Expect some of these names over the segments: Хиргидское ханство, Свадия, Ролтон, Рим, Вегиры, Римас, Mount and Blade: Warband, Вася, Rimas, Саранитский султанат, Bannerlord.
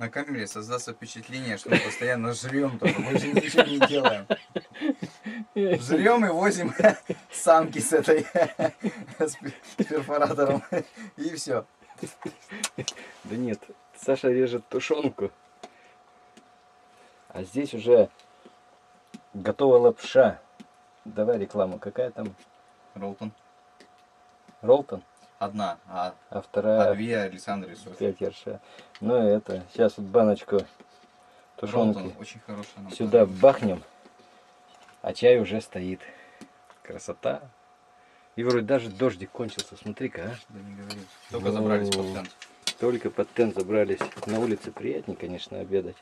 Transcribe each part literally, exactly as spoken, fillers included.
На камере создастся впечатление, что мы постоянно жрем, только больше ничего не делаем. Жрем и возим самки с этой, с перфоратором, и все. Да нет, Саша режет тушенку, а здесь уже готова лапша. Давай рекламу, какая там? Ролтон. Ролтон? Одна, а, а вторая... А две Александра рисует. Пятерша. Ну это, сейчас вот баночку тушенки Ролтон, очень хорошая нам сюда пара. Бахнем, а чай уже стоит. Красота. И вроде даже дождик кончился, смотри-ка, а. Да не говори. Только ну, забрались под тент. Только под тент забрались. На улице приятнее, конечно, обедать.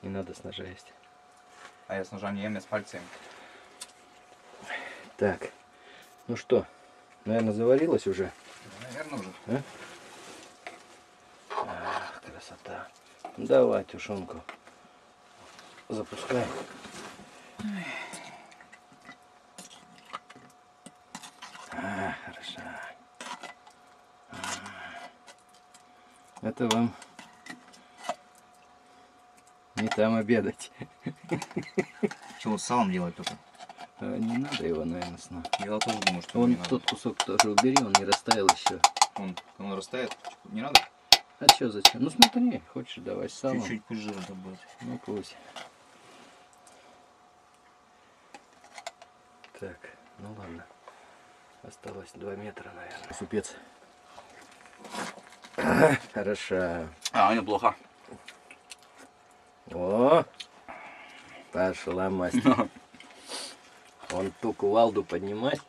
Не надо с ножа есть. А я с ножа не ем, я с пальцами. Так, ну что? Наверное, заварилась уже? Наверное, уже. А? Ах, красота. Давай тушенку. Запускай. А, хорошо. А. Это вам не там обедать. Чего, с салом делать только? Не надо его, наверное, сна. Я тоже думаю, что он тот надо. Кусок тоже убери, он не растаял еще. Он, он растает? Не надо? А что зачем? Ну смотри, хочешь давай сам. Чуть-чуть пусть жир добавить. Ну пусть. Так, ну ладно. Осталось два метра, наверное. Супец. А, хорошо. А, неплохо. О, пошла мастер. Вон ту кувалду поднимать,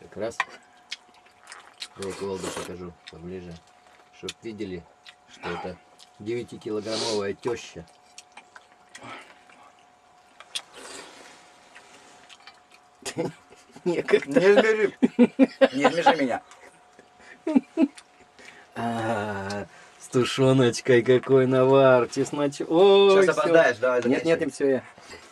как раз я кувалду покажу поближе, чтобы видели, что это девятикилограммовая теща. Не сбежи, не сбежи меня. С тушеночкой какой навар, чесночок. Сейчас обоздаешь, давай. Нет, нет, им все я.